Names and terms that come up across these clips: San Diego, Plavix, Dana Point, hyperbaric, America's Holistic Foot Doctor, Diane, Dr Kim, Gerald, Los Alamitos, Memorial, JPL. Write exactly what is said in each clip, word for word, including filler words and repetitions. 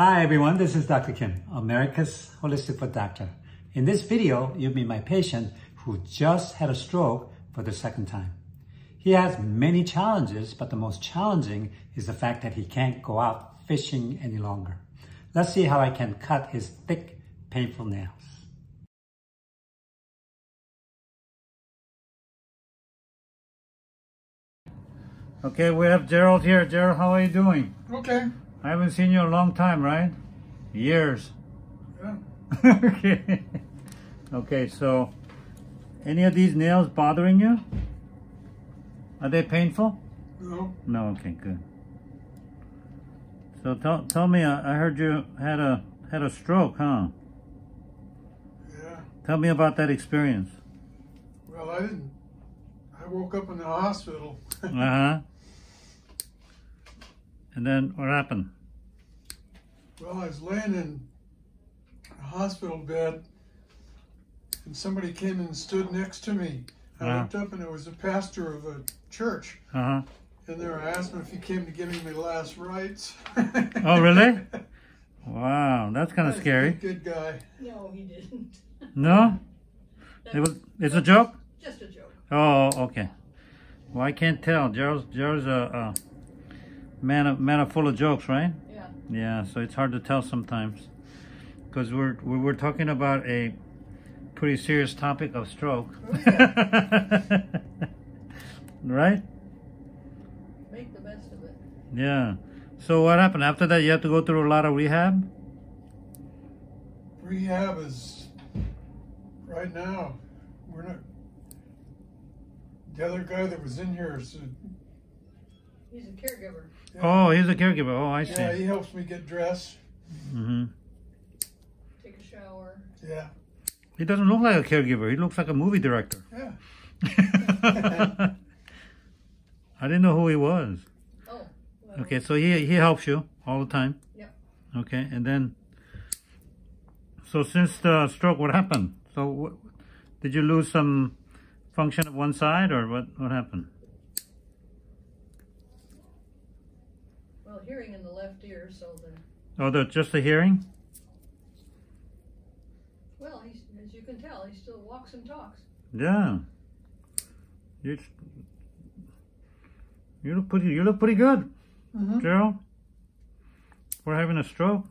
Hi everyone, this is Doctor Kim, America's Holistic Foot Doctor. In this video, you'll meet my patient who just had a stroke for the second time. He has many challenges, but the most challenging is the fact that he can't go out fishing any longer. Let's see how I can cut his thick, painful nails. Okay, we have Gerald here. Gerald, how are you doing? Okay. I haven't seen you in a long time, right? Years. Yeah. Okay. Okay, so any of these nails bothering you? Are they painful? No. No, okay, good. So tell, tell me, I heard you had a, had a stroke, huh? Yeah. Tell me about that experience. Well, I didn't. I woke up in the hospital. Uh-huh. And then what happened? Well, I was laying in a hospital bed and somebody came and stood next to me. I uh-huh. looked up and it was a pastor of a church. Uh-huh. And there I asked him if he came to give me my last rites. Oh, really? Wow, that's kind of scary. Good guy. No, he didn't. No? It was, it's a joke? Just a joke. Oh, okay. Well, I can't tell. Gerald's, Gerald's a... a Man of, man of full of jokes, right? Yeah. Yeah, so it's hard to tell sometimes. Because we're, we're talking about a pretty serious topic of stroke. Okay. Right? Make the best of it. Yeah. So what happened? After that, you have to go through a lot of rehab? Rehab is... Right now, we're not... The other guy that was in here is... He's a caregiver. Yeah. Oh, he's a caregiver. Oh, I see. Yeah, he helps me get dressed. Mm-hmm. Take a shower. Yeah. He doesn't look like a caregiver. He looks like a movie director. Yeah. I didn't know who he was. Oh. Well. Okay, so he he helps you all the time. Yeah. Okay, and then. So since the stroke, what happened? So, what, did you lose some function of one side, or what? What happened? Hearing in the left ear, so the... Oh, the, just the hearing? Well, he's, as you can tell, he still walks and talks. Yeah. You, you look pretty, you look pretty good, mm-hmm. Gerald. We're having a stroke.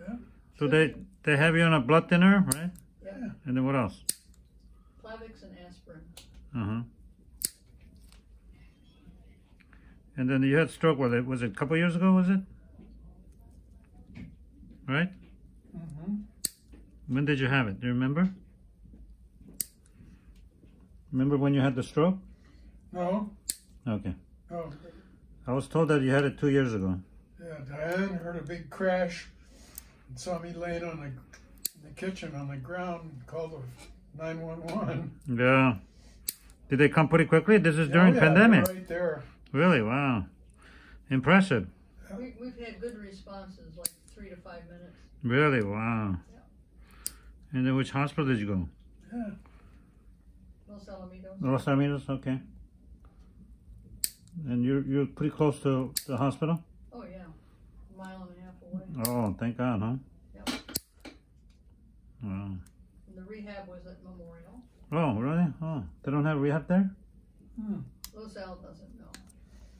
Yeah. So they, they have you on a blood thinner, right? Yeah. And then what else? Plavix and aspirin. Uh-huh. And then you had stroke, was it, was it a couple years ago, was it? Right? Mm-hmm. When did you have it? Do you remember? Remember when you had the stroke? No. Okay. Oh. I was told that you had it two years ago. Yeah, Diane heard a big crash and saw me laying on the, in the kitchen on the ground and called the nine one one. Yeah. Did they come pretty quickly? This is during oh, yeah, pandemic. Right there. Really? Wow. Impressive. We, we've had good responses, like three to five minutes. Really? Wow. Yeah. And then which hospital did you go? Yeah. Los Alamitos. Los Alamitos, okay. And you're, you're pretty close to the hospital? Oh, yeah. A mile and a half away. Oh, thank God, huh? Yep. Wow. And the rehab was at Memorial. Oh, really? Oh. They don't have rehab there? Hmm. Los Al doesn't know.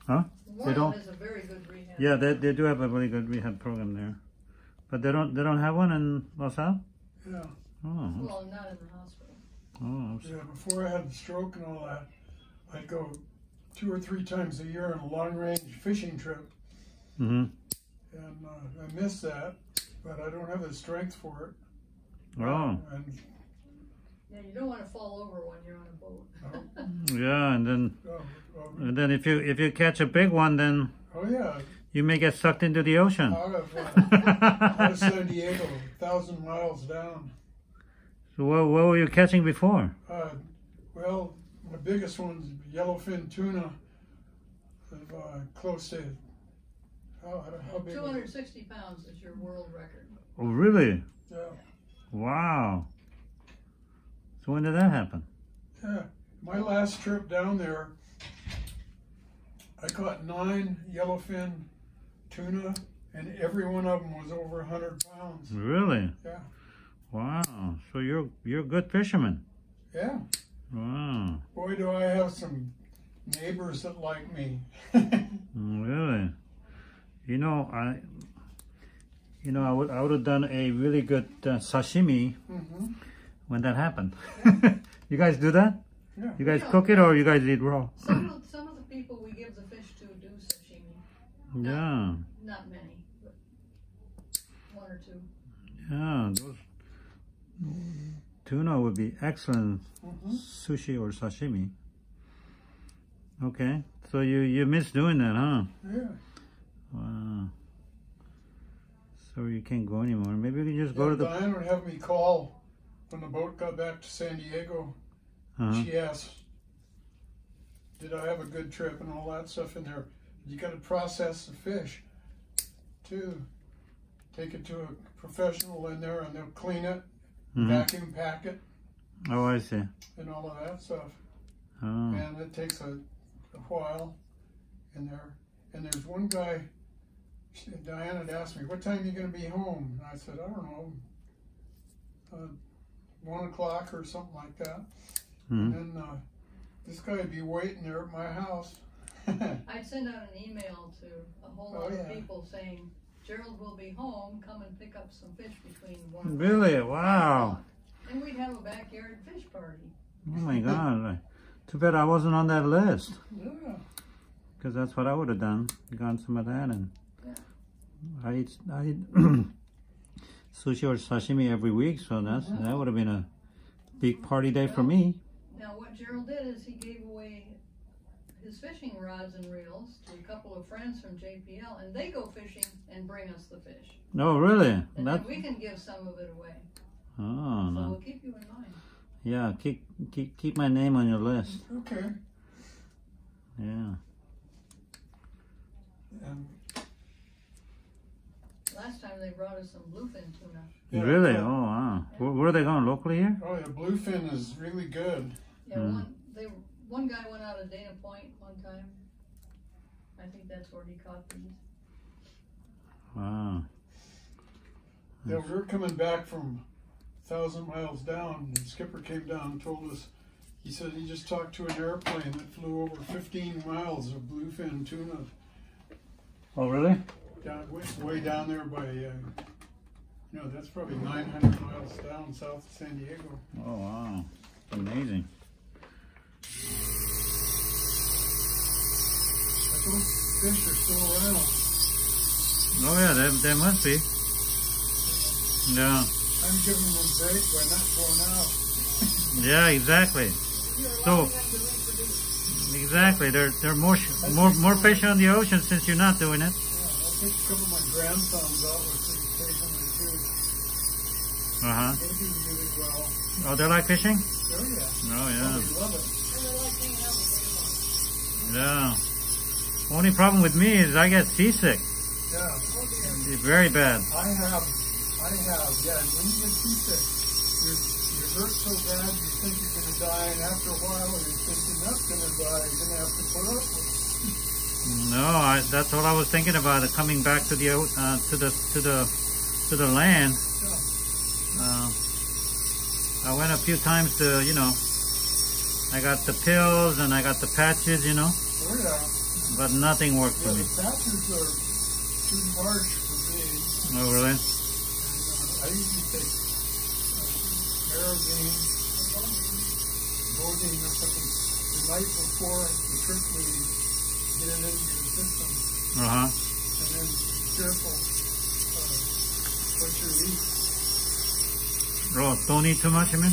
Huh? They don't. Is a very good rehab. Yeah, they they do have a very good rehab program there, but they don't they don't have one in Los Al. Yeah. Oh. Well, not in the hospital. Oh. Yeah. Before I had the stroke and all that, I'd go two or three times a year on a long range fishing trip. Mhm. And uh, I miss that, but I don't have the strength for it. Oh. And, yeah, you don't want to fall over when you're on a boat. Oh. Yeah, and then oh, oh. and then if you if you catch a big one, then oh yeah, you may get sucked into the ocean. Out of, uh, out of San Diego, a thousand miles down. So what what were you catching before? Uh, well, the biggest one's yellowfin tuna, of, uh, close to how, how big? Two hundred sixty pounds is your world record. Oh really? Yeah. Wow. So when did that happen? Yeah, my last trip down there, I caught nine yellowfin tuna and every one of them was over a hundred pounds. Really? Yeah. Wow. So you're you're a good fisherman. Yeah. Wow. Boy, do I have some neighbors that like me. Really? You know, I you know I would I would have done a really good uh, sashimi mm-hmm. when that happened. Yeah. You guys do that? Yeah. You guys yeah. cook it, or you guys eat raw? Some of, some of the people we give the fish to do sashimi. Yeah. Not, not many, but one or two. Yeah, those tuna would be excellent mm-hmm. sushi or sashimi. Okay, so you you miss doing that, huh? Yeah. Wow. So you can't go anymore. Maybe we can just yeah, go to the. Diane would have me call when the boat got back to San Diego. Uh-huh. She asked, "Did I have a good trip?" and all that stuff in there. You got to process the fish, too. Take it to a professional in there, and they'll clean it, mm-hmm. vacuum pack it. Oh, I see. And all of that stuff. Oh. And it takes a, a while in there. And there's one guy, she, Diane had asked me, "What time are you going to be home?" And I said, "I don't know, uh, one o'clock or something like that." Mm-hmm. And then uh, this guy would be waiting there at my house. I'd send out an email to a whole lot oh, yeah. of people saying, "Gerald will be home, come and pick up some fish between one." Really? Wow. And we'd have a backyard fish party. Oh my God. Too bad I wasn't on that list. Yeah. Because that's what I would have done. Gone some of that, and yeah. I eat, I eat sushi or sashimi every week, so that's, yeah. that would have been a big party day well, for me. Now what Gerald did is he gave away his fishing rods and reels to a couple of friends from J P L, and they go fishing and bring us the fish. No, really? And that... we can give some of it away. Oh, so no. we'll keep you in mind. Yeah, keep, keep, keep my name on your list. Okay. Yeah. Um, Last time they brought us some bluefin tuna. Yeah, really? Yeah. Oh, wow. Yeah. Where, where are they going? Locally here? Oh, yeah, bluefin is really good. Yeah, mm. one, they were... One guy went out of Dana Point one time. I think that's where he caught these. Wow. Yeah, we were coming back from a thousand miles down, and the skipper came down and told us, he said he just talked to an airplane that flew over fifteen miles of bluefin tuna. Oh, really? Down, way down there by, uh, you know, that's probably nine hundred miles down south of San Diego. Oh, wow. Amazing. Those fish are still around. Oh yeah, they, they must be. Yeah. I'm giving them a break by not going out. Yeah, exactly. So exactly, there there are more more more fish on the ocean since you're not doing it. Yeah, I think some of my grandsons out were fishing too. Uh huh. They do really well. Oh, they like fishing? Oh yeah. Oh yeah. Oh, they love it. And they like hanging out with everyone. Yeah. Only problem with me is I get seasick. Yeah. It's very bad. I have, I have, yeah. When you get seasick, you're, you're hurt so bad you think you're going to die, and after a while you think you're not going to die, you're going to have to put up with it. No, I, that's all I was thinking about, uh, coming back to the, uh, to the, to the, to the land. Yeah. Uh, I went a few times to, you know, I got the pills and I got the patches, you know. Oh, yeah. But nothing worked yeah, for me. The patches are too large for me. Oh, really? And, uh, I usually take uh, Marazine, Bodine or something the night before the trip leaves, get it into your system. Uh huh. And then be careful uh, what you eat. Oh, don't eat too much, I mean?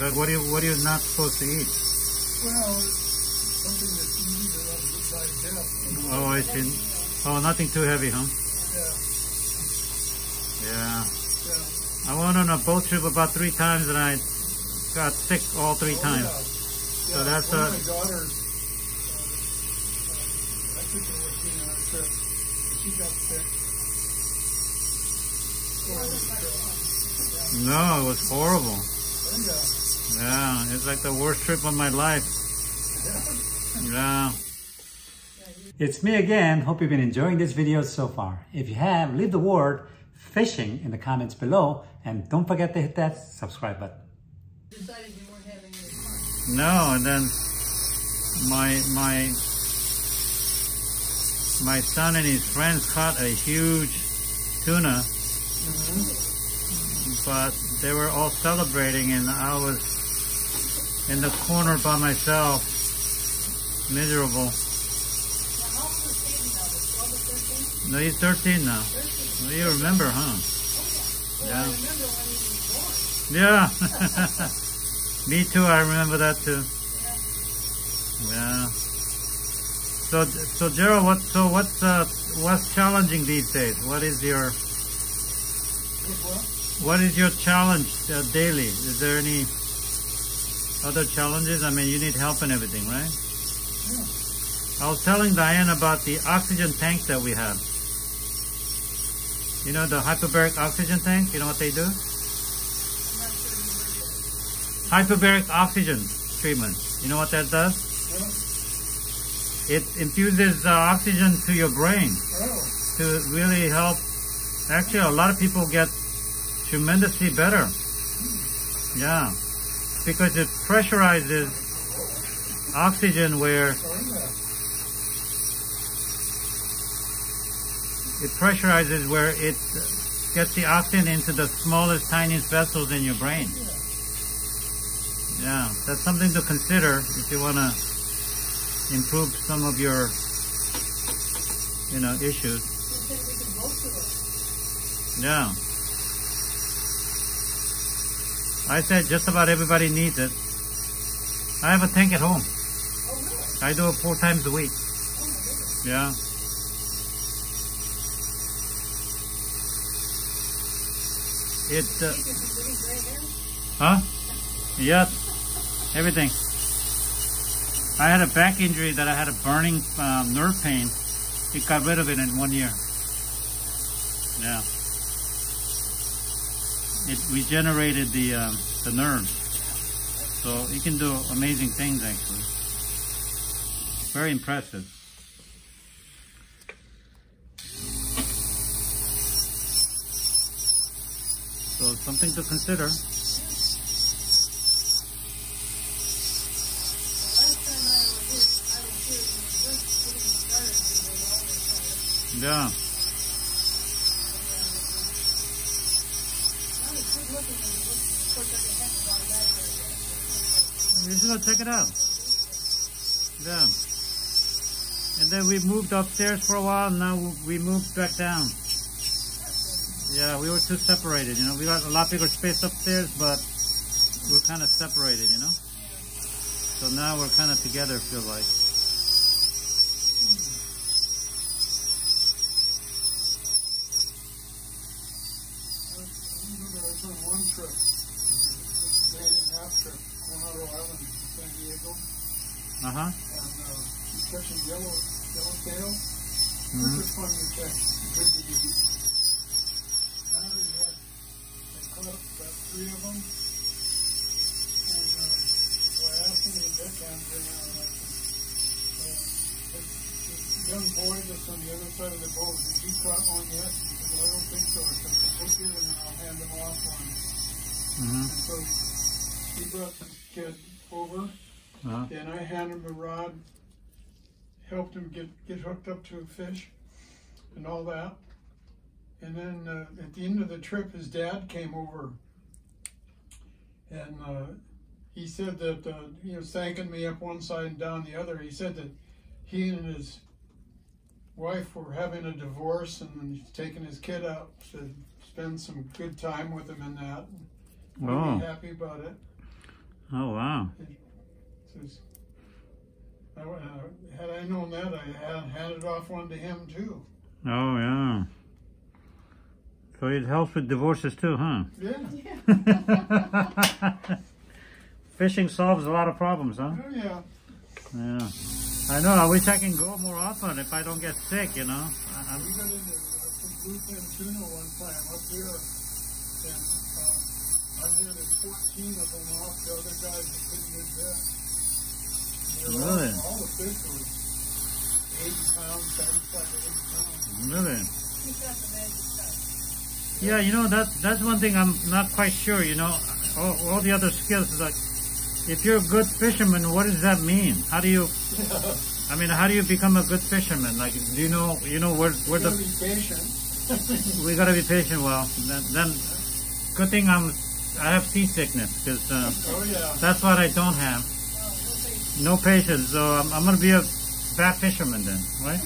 Like what are you what are you not supposed to eat? Well, something that's easy to digest. Oh, I see. Oh, nothing too heavy, huh? Yeah. Yeah. Yeah. I went on a boat trip about three times and I got sick all three oh, times. Yeah. Yeah, so that's one a. My daughter, uh, uh, I took her with me on a trip. She got sick. It yeah. No, it was horrible. Yeah. Yeah, it's like the worst trip of my life. Yeah. Yeah. It's me again. Hope you've been enjoying this video so far. If you have, leave the word fishing in the comments below and don't forget to hit that subscribe button. You decided you weren't having your fun. No, and then my my my son and his friends caught a huge tuna. Mm-hmm. But they were all celebrating and I was in the corner by myself, miserable. No, he's thirteen now. thirteen. Well, you remember, huh? Oh, yeah. Well, yeah. I remember when he was born. Yeah. Me too, I remember that too. Yeah. Yeah. So, so Gerald, what, so what's, uh, what's challenging these days? What is your, what is your challenge uh, daily? Is there any other challenges? I mean, you need help and everything, right? Yeah. I was telling Diane about the oxygen tank that we have. You know, the hyperbaric oxygen tank, you know what they do? I'm not sure what it is. Hyperbaric oxygen treatment. You know what that does? Yeah. It infuses uh, oxygen to your brain. Oh. To really help. Actually, a lot of people get tremendously better. Mm. Yeah. Because it pressurizes oxygen where it pressurizes where it gets the oxygen into the smallest, tiniest vessels in your brain. Yeah, that's something to consider if you want to improve some of your, you know, issues. Yeah. I said just about everybody needs it. I have a tank at home. Oh, really? I do it four times a week. Oh, my goodness. Yeah. It, uh, huh? Yep. Everything. I had a back injury that I had a burning um, nerve pain. It got rid of it in one year. Yeah. It regenerated the uh, the nerves, so you can do amazing things. Actually, very impressive. So something to consider. The last time I was here, I was here just getting started, and they were always tired. Yeah. You should go check it out. Yeah. And then we moved upstairs for a while, and now we moved back down. Yeah, we were too separated, you know. We got a lot bigger space upstairs, but we're kind of separated, you know. So now we're kind of together, I feel like. One trip, this day and a half trip, Coronado Island to San Diego. Uh-huh. And uh, he's catching yellow, yellowtail. Mm-hmm. This is fun to catch. Good to be. Now they had, they caught about three of them. And uh, so I asked them to deckhand them out. And I said, uh, this, this young boy that's on the other side of the boat, did you caught one yet? He said, well, I don't think so. I said, go get him and I'll hand him off one. Mm-hmm. And so he brought the kid over, uh-huh. and I handed him a rod, helped him get, get hooked up to a fish and all that. And then uh, at the end of the trip, his dad came over, and uh, he said that, uh, he was thanking me up one side and down the other. He said that he and his wife were having a divorce, and he's taking his kid out to spend some good time with him in that. Really happy about it. Oh, wow. Had I known that, I had handed off one to him, too. Oh, yeah. So it helps with divorces, too, huh? Yeah. Fishing solves a lot of problems, huh? Oh, yeah. Yeah. I know. I wish I can go more often if I don't get sick, you know. I'm... We got into some bluefin tuna one time up here, and uh, I handed fourteen of them off to other guys that couldn't get that. Really? All, all the fish were eighty pounds, seventy-five to eighty pounds. Really? Yeah, you know, that that's one thing I'm not quite sure, you know. All, all the other skills, like, if you're a good fisherman, what does that mean? How do you, I mean, how do you become a good fisherman? Like, do you know, you know, where, where the... We gotta be patient. We gotta be patient, well, then, then good thing I'm, I have seasickness, because uh, oh, yeah. that's what I don't have. No patience, so I'm, I'm gonna be a bad fisherman then, right?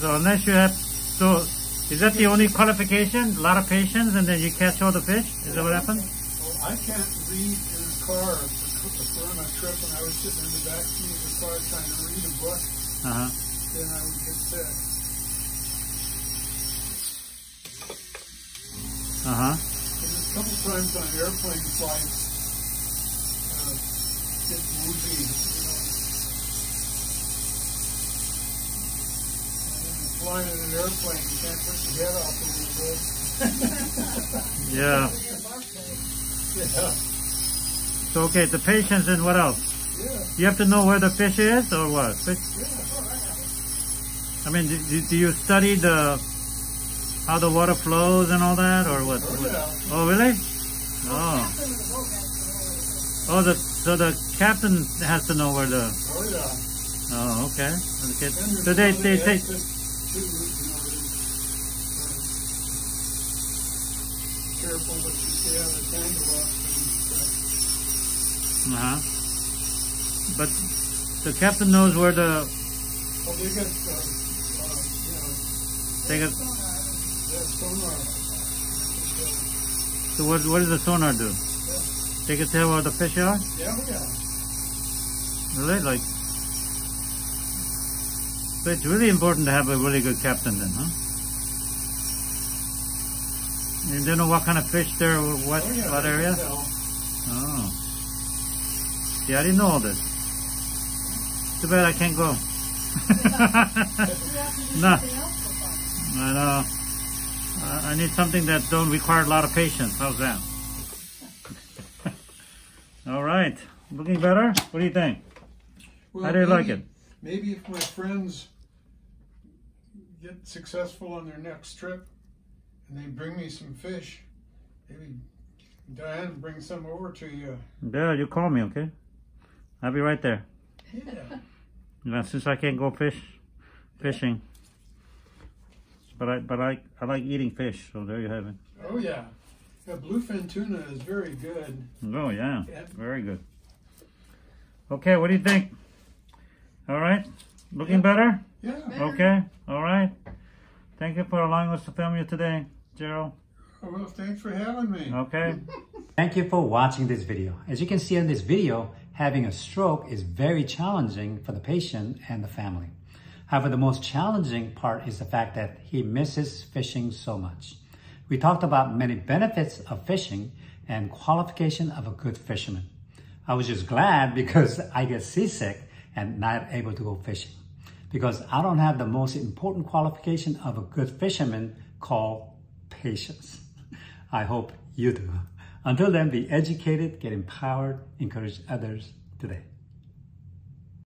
So unless you have, so... Is that the only qualification? A lot of patience, and then you catch all the fish? Is that what happened? Well, I can't read in a car. Before my trip, when I was sitting in the back seat of the car trying to read a book, uh-huh. then I would get sick. Uh-huh. And a couple times on airplane flights, uh, get woozy, you know. Flying in an airplane, you can't put your head off a little bit. Yeah. Yeah. So, okay, the patience and what else? Yeah. You have to know where the fish is or what? Fish? Yeah, oh, I have it. I mean, do, do you study the how the water flows and all that or what? Oh, yeah. Oh really? Oh. Oh, the so the captain has to know where the... Oh, yeah. Oh, okay. Okay. So they... they, they careful that you stay out of tangle up and stuff. Uh-huh. But the captain knows where the... Oh, they got, uh, uh, you know... They got... They have sonar. So what, what does the sonar do? Yeah. They can tell where the fish are? Yeah, yeah. Really? Like... So it's really important to have a really good captain then, huh? You don't know what kind of fish there, what, oh, yeah, what area? Oh. Yeah, I didn't know all this. Too bad I can't go. No. I know. I need something that don't require a lot of patience. How's that? All right. Looking better? What do you think? Well, how do you maybe, like it? Maybe if my friends get successful on their next trip, and they bring me some fish. Maybe Diane will bring some over to you. Yeah, you call me, okay? I'll be right there. Yeah. Now, since I can't go fish, fishing. But I, but I, I like eating fish. So there you have it. Oh yeah, yeah, bluefin tuna is very good. Oh yeah, yeah, very good. Okay, what do you think? All right, looking yeah. better. Yeah. Better. Okay. All right. Thank you for allowing us to film you today, Gerald. Well, thanks for having me. Okay. Thank you for watching this video. As you can see in this video, having a stroke is very challenging for the patient and the family. However, the most challenging part is the fact that he misses fishing so much. We talked about many benefits of fishing and qualification of a good fisherman. I was just glad because I get seasick and not able to go fishing, because I don't have the most important qualification of a good fisherman called patience. I hope you do. Until then, be educated, get empowered, encourage others today.